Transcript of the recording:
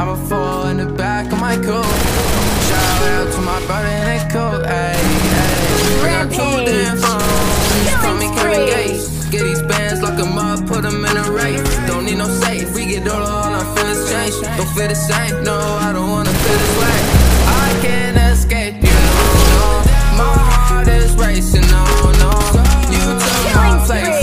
I'm a fool in the back of my coat. Shout out to my brother in a coat, ayy. I got two damn phones. Call me Kevin Gates. Get these bands, lock them up, put them in a race. Don't need no safe. We get older, all our feelings change. Don't feel the same, no, I don't wanna feel this way. I can't escape you, no. My heart is racing, no, no. You took my place.